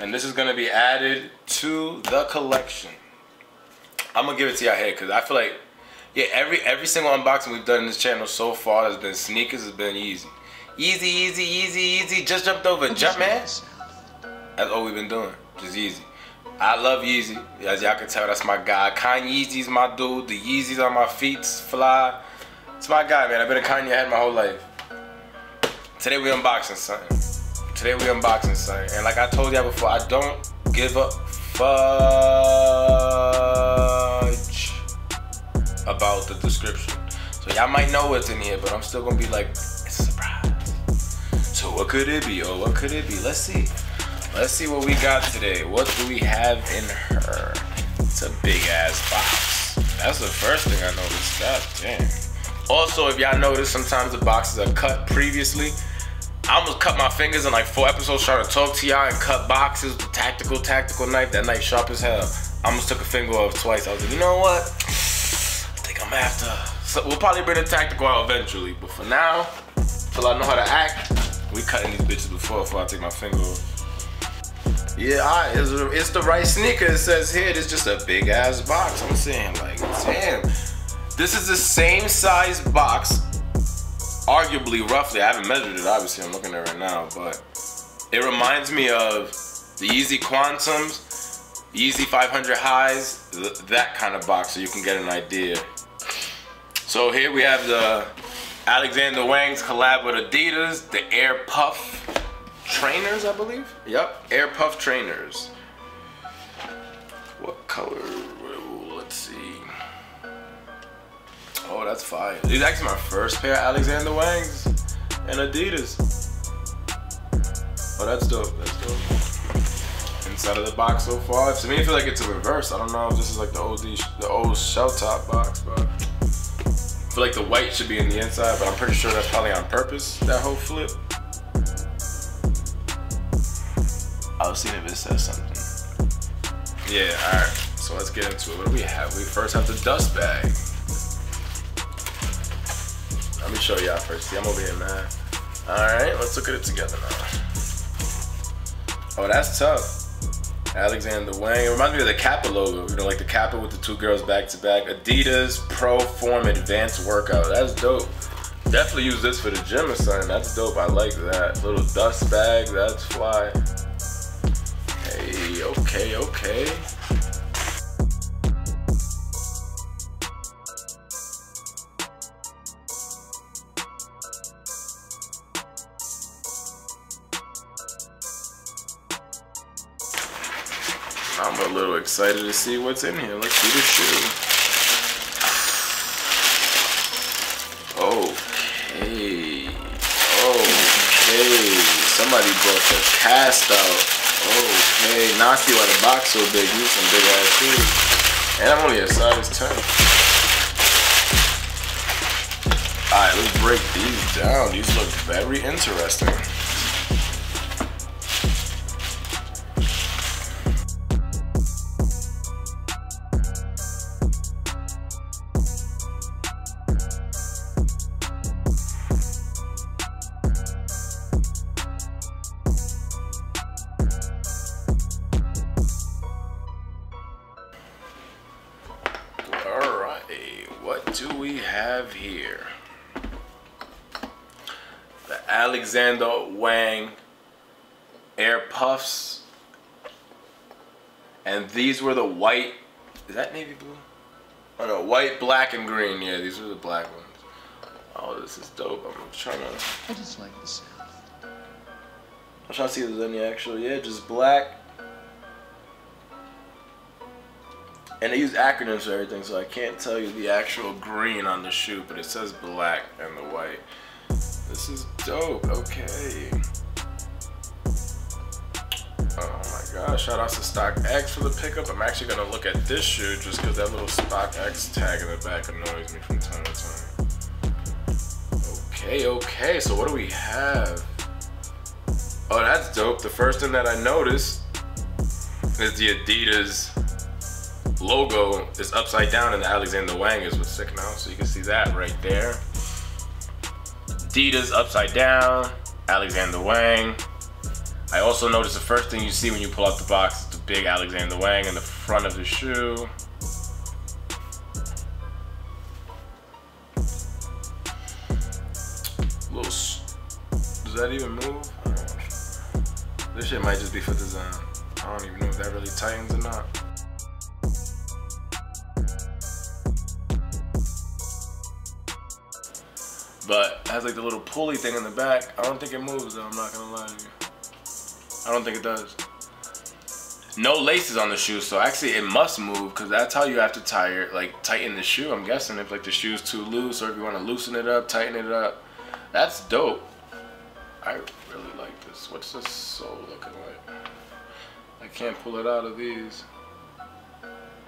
And this is going to be added to the collection. I'm going to give it to y'all here because I feel like, yeah, every single unboxing we've done in this channel so far has been sneakers, has been Yeezy. Yeezy, Yeezy, Yeezy, Yeezy. Just jumped over. Jump, man. That's all we've been doing. Just Yeezy. I love Yeezy. As y'all can tell, that's my guy. Kanye's my dude. The Yeezys on my feet fly. It's my guy, man. I've been a Kanye head my whole life. Today we unboxing something. Today we unboxing something. And like I told y'all before, I don't give a fudge about the description. So y'all might know what's in here, but I'm still gonna be like, it's a surprise. So what could it be? Oh, what could it be? Let's see. Let's see what we got today. What do we have in her? It's a big ass box. That's the first thing I noticed. God damn. Also, if y'all notice, sometimes the boxes are cut previously. I almost cut my fingers in like 4 episodes trying to talk to y'all and cut boxes with tactical knife. That knife sharp as hell. I almost took a finger off twice. I was like, you know what? I think I'm after. So we'll probably bring the tactical out eventually. But for now, till I know how to act, we cutting these bitches before I take my finger off. Yeah, all right, it's the right sneaker. It says here, it's just a big ass box. I'm saying, like, damn. This is the same size box, arguably, roughly. I haven't measured it, obviously. I'm looking at it right now, but it reminds me of the Yeezy Quantums, Yeezy 500 Highs, that kind of box, so you can get an idea. So here we have the Alexander Wang's collab with Adidas, the Air Puff Trainers, I believe. Yep, Air Puff Trainers. What color? Let's see. Oh, that's fire. These actually my first pair of Alexander Wangs and Adidas. Oh, that's dope. That's dope. Inside of the box so far, to me, I feel like it's a reverse. I don't know if this is like the old shell top box, but I feel like the white should be in the inside. But I'm pretty sure that's probably on purpose. That whole flip. I'll see if it says something. Yeah, all right. So let's get into it. What do we have? We first have the dust bag. Let me show y'all first. See, I'm over here, man. All right, let's look at it together now. Oh, that's tough. Alexander Wang. It reminds me of the Kappa logo. You know, like the Kappa with the two girls back to back. Adidas Pro Form Advanced Workout. That's dope. Definitely use this for the gym or something. That's dope. I like that. Little dust bag. That's fly. Okay, okay. I'm a little excited to see what's in here. Let's see the shoe. Okay. Okay. Somebody brought the cast out. Okay, not see why the box so big. You some big ass shoes. And I'm only a size 10. Alright, let's break these down. These look very interesting. Alexander Wang Air Puffs, and these were the white, is that navy blue? Oh no, white, black, and green. Yeah, these were the black ones. Oh, this is dope. I'm trying to. I just like the sound. I'm trying to see if there's any actual. Yeah, just black. And they use acronyms for everything, so I can't tell you the actual green on the shoe, but it says black and the white. This is dope. Okay. Oh my gosh. Shout out to StockX for the pickup. I'm actually going to look at this shoe just because that little StockX tag in the back annoys me from time to time. Okay, okay. So what do we have? Oh, that's dope. The first thing that I noticed is the Adidas logo is upside down and the Alexander Wang is what's sticking out. So you can see that right there. Adidas upside down, Alexander Wang. I also noticed the first thing you see when you pull out the box is the big Alexander Wang in the front of the shoe. Little, does that even move? This shit might just be for design. I don't even know if that really tightens or not. But it has like the little pulley thing in the back. I don't think it moves though, I'm not gonna lie to you. I don't think it does. No laces on the shoe, so actually it must move because that's how you have to tighten the shoe. I'm guessing if like the shoe's too loose or if you want to loosen it up, tighten it up. That's dope. I really like this. What's this sole looking like? I can't pull it out of these.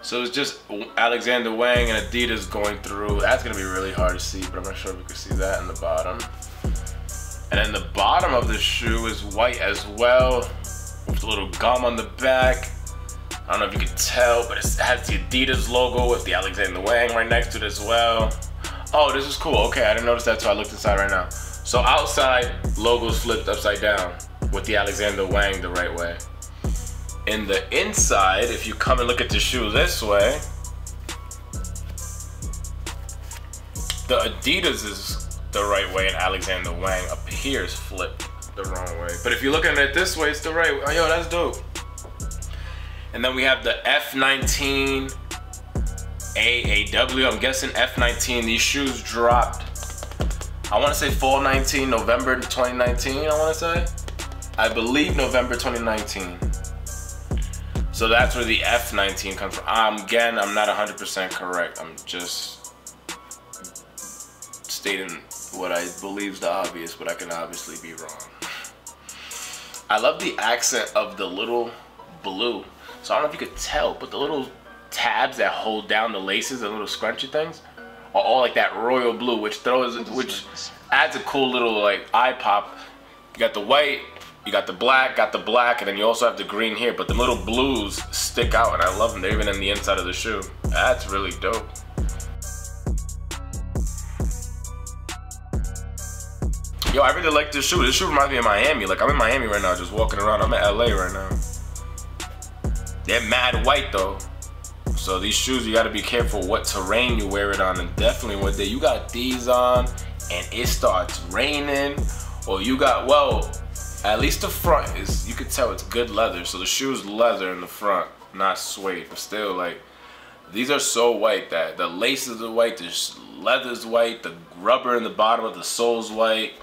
So it's just Alexander Wang and Adidas going through. That's gonna be really hard to see, but I'm not sure if we can see that in the bottom. And then the bottom of the shoe is white as well, with a little gum on the back. I don't know if you can tell, but it has the Adidas logo with the Alexander Wang right next to it as well. Oh, this is cool. Okay, I didn't notice that until I looked inside right now. So outside, logos flipped upside down with the Alexander Wang the right way. In the inside, if you come and look at the shoe this way, the Adidas is the right way and Alexander Wang appears flipped the wrong way. But if you're looking at it this way, it's the right way. Oh, yo, that's dope. And then we have the F19 AAW. I'm guessing F19. These shoes dropped, I want to say fall 19, November 2019, I want to say. I believe November 2019. So that's where the F19 comes from. Again, I'm not 100% correct. I'm just stating what I believe is the obvious, but I can obviously be wrong. I love the accent of the little blue. So I don't know if you could tell, but the little tabs that hold down the laces, the little scrunchy things, are all like that royal blue, which adds a cool little like eye pop. You got the white, you got the black, and then you also have the green here, but the little blues stick out and I love them. They're even in the inside of the shoe. That's really dope. Yo, I really like this shoe. This shoe reminds me of Miami. Like, I'm in Miami right now, just walking around. I'm in LA right now. They're mad white though. So these shoes, you gotta be careful what terrain you wear it on, and definitely one day you got these on and it starts raining, or you got, well, at least the front is, you can tell it's good leather. So the shoe's leather in the front, not suede, but still like, these are so white that the laces are white, the leather's white, the rubber in the bottom of the sole's white,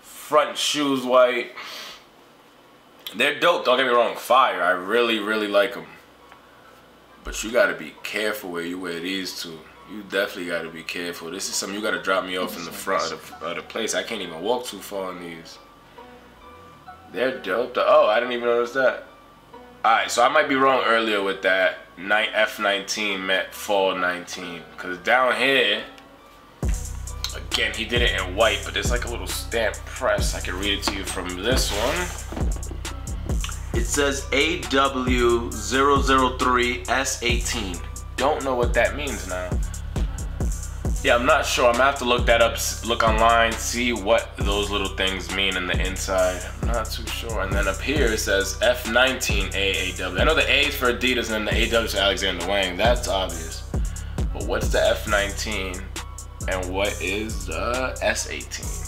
front shoe's white. They're dope, don't get me wrong, fire. I really, really like them. But you gotta be careful where you wear these to. You definitely gotta be careful. This is something you gotta drop me off in the front of the place. I can't even walk too far in these. They're dope though. Oh, I didn't even notice that. Alright, so I might be wrong earlier with that. F19 met fall 19. Cause down here, again, he did it in white, but there's like a little stamp press. I can read it to you from this one. It says AW003S18. Don't know what that means now. Yeah, I'm not sure. I'm gonna have to look that up, look online, see what those little things mean in the inside. I'm not too sure. And then up here it says F19AAW. I know the A is for Adidas and then the AW is for Alexander Wang. That's obvious. But what's the F19 and what is the S18?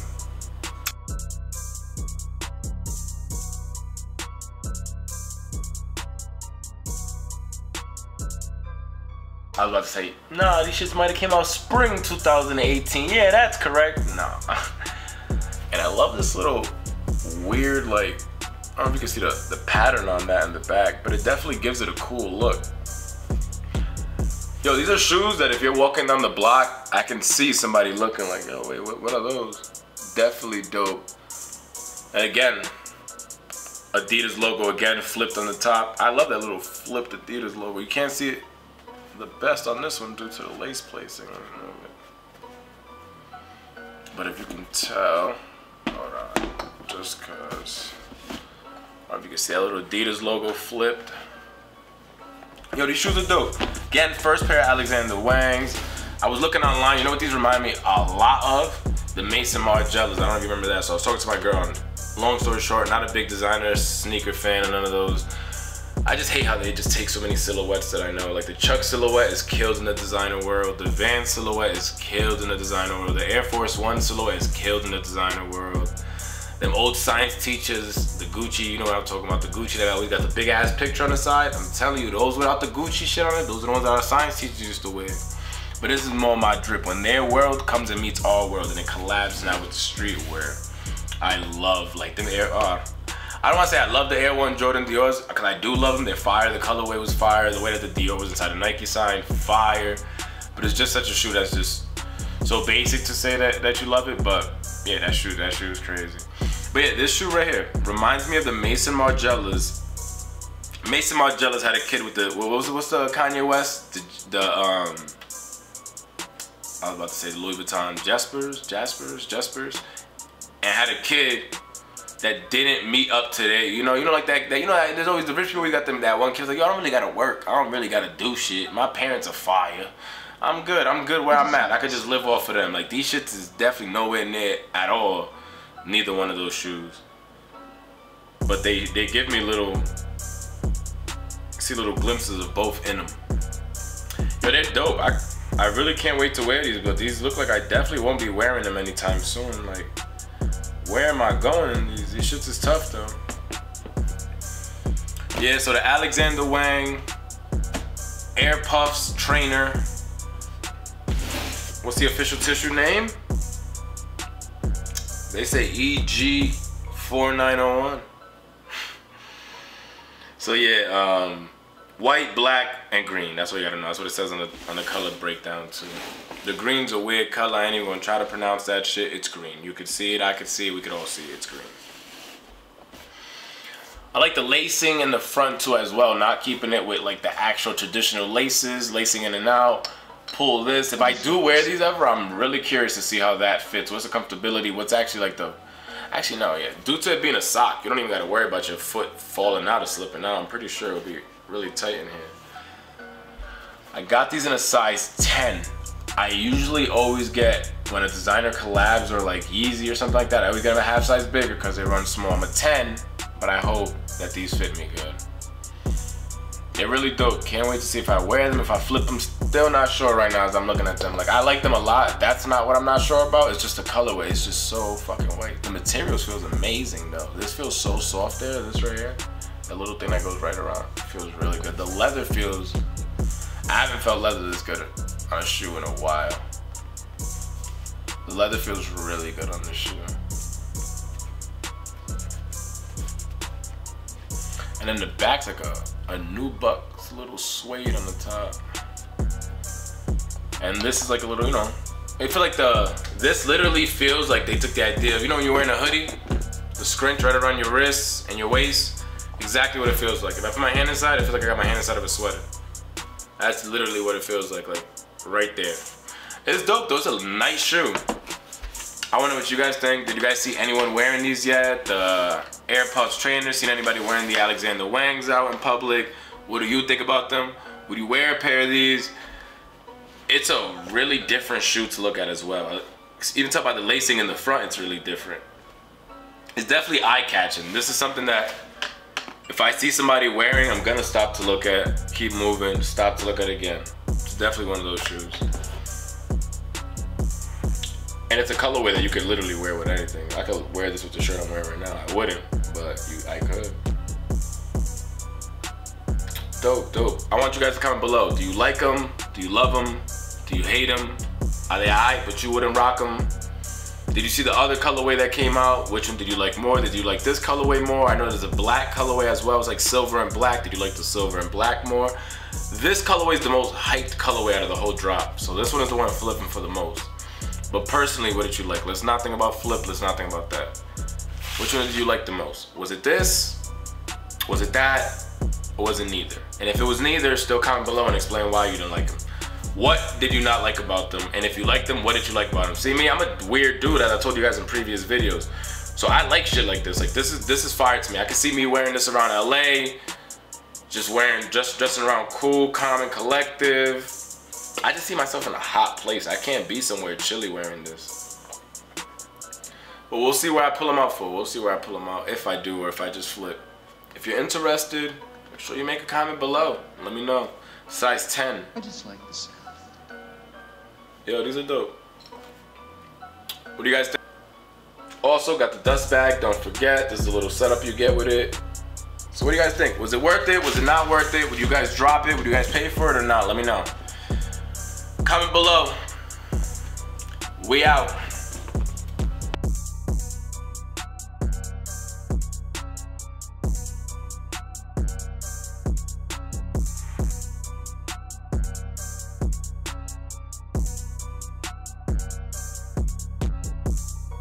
I was about to say, nah, these shits might have came out spring 2018. Yeah, that's correct. Nah. And I love this little weird, like, I don't know if you can see the pattern on that in the back, but it definitely gives it a cool look. Yo, these are shoes that if you're walking down the block, I can see somebody looking like, yo, wait, what are those? Definitely dope. And again, Adidas logo again, flipped on the top. I love that little flipped Adidas logo. You can't see it the best on this one due to the lace placing. But if you can tell, hold on, just cause, I don't know if you can see that little Adidas logo flipped. Yo, these shoes are dope. Again, first pair of Alexander Wang's. I was looking online, you know what these remind me a lot of? The Maison Margiela's. I don't know if you remember that, so I was talking to my girl on Long story short, not a big designer, sneaker fan, or none of those. I just hate how they just take so many silhouettes that I know. Like the Chuck silhouette is killed in the designer world. The Van silhouette is killed in the designer world. The Air Force One silhouette is killed in the designer world. Them old science teachers, the Gucci, you know what I'm talking about. The Gucci that always got the big ass picture on the side. I'm telling you, those without the Gucci shit on it, those are the ones that our science teachers used to wear. But this is more my drip. When their world comes and meets our world and it collabs now with the streetwear. I love like them Air, I don't want to say I love the Air One Jordan Dior's, because I do love them. They're fire. The colorway was fire. The way that the Dior was inside the Nike sign, fire. But it's just such a shoe that's just so basic to say that you love it. But yeah, that shoe is crazy. But yeah, this shoe right here reminds me of the Maison Margiela's. Maison Margiela's had a kid with the, what's the Kanye West? I was about to say the Louis Vuitton Jaspers. And had a kid that didn't meet up to that, you know, like that, you know, there's always the rich people. We got them, that one kid's like, yo, I don't really gotta work, I don't really gotta do shit, my parents are fire, I'm good where I'm at, I could just live off of them. Like, these shits is definitely nowhere near at all neither one of those shoes, but they give me little glimpses of both in them. Yo, they're dope. I really can't wait to wear these, but these look like I definitely won't be wearing them anytime soon. Like, where am I going? These shits is tough though. Yeah, so the Alexander Wang Air Puffs Trainer. What's the official tissue name? They say EG4901. So yeah, white, black, and green. That's what you gotta know. That's what it says on the color breakdown too. The green's a weird color. I ain't even gonna try to pronounce that shit. It's green. You could see it. I could see it. We could all see it. It's green. I like the lacing in the front too as well. Not keeping it with like the actual traditional laces. Lacing in and out. Pull this. If I do wear these ever, I'm really curious to see how that fits. What's the comfortability? What's actually like the... Actually, no, yeah. Due to it being a sock, you don't even gotta worry about your foot falling out or slipping out. I'm pretty sure it'll be really tight in here. I got these in a size 10. I usually always get, when a designer collabs or like Yeezy or something like that, I always get them a half size bigger because they run small. I'm a 10, but I hope that these fit me good. They're really dope. Can't wait to see if I wear them. If I flip them, still not sure right now as I'm looking at them. Like, I like them a lot. That's not what I'm not sure about. It's just the colorway. It's just so fucking white. The materials feels amazing though. This feels so soft there, this right here. The little thing that goes right around feels really good. The leather feels, I haven't felt leather this good on a shoe in a while. The leather feels really good on this shoe. And then the back's like a new buck's little suede on the top. And this is like a little, you know, I feel like this literally feels like they took the idea of, you know, when you're wearing a hoodie, the scrunch right around your wrists and your waist. Exactly what it feels like. If I put my hand inside, it feels like I got my hand inside of a sweater. That's literally what it feels like right there. It's dope though, it's a nice shoe. I wonder what you guys think. Did you guys see anyone wearing these yet? The Air Puffs Trainer, seen anybody wearing the Alexander Wangs out in public? What do you think about them? Would you wear a pair of these? It's a really different shoe to look at as well. Even talk about the lacing in the front, it's really different. It's definitely eye-catching. This is something that if I see somebody wearing, I'm gonna stop to look at, keep moving, stop to look at again. It's definitely one of those shoes. And it's a colorway that you could literally wear with anything. I could wear this with the shirt I'm wearing right now. I wouldn't, but I could. Dope. I want you guys to comment below. Do you like them? Do you love them? Do you hate them? Are they aight, but you wouldn't rock them? Did you see the other colorway that came out? Which one did you like more? Did you like this colorway more? I know there's a black colorway as well. It's like silver and black. Did you like the silver and black more? This colorway is the most hyped colorway out of the whole drop. So this one is the one I'm flipping for the most. But personally, what did you like? Let's not think about flip. Let's not think about that. Which one did you like the most? Was it this? Was it that? Or was it neither? And if it was neither, still comment below and explain why you didn't like them. What did you not like about them? And if you like them, what did you like about them? See me, I'm a weird dude, as I told you guys in previous videos. So I like shit like this. Like this is fire to me. I can see me wearing this around LA, just dressing around cool, calm, and collective. I just see myself in a hot place. I can't be somewhere chilly wearing this. But we'll see where I pull them out for. We'll see where I pull them out, if I do or if I just flip. If you're interested, make sure you make a comment below. Let me know. Size 10. I just like the sound. Yo, these are dope. What do you guys think? Also got the dust bag, don't forget. This is a little setup you get with it. So what do you guys think? Was it worth it? Was it not worth it? Would you guys drop it? Would you guys pay for it or not? Let me know. Comment below. We out.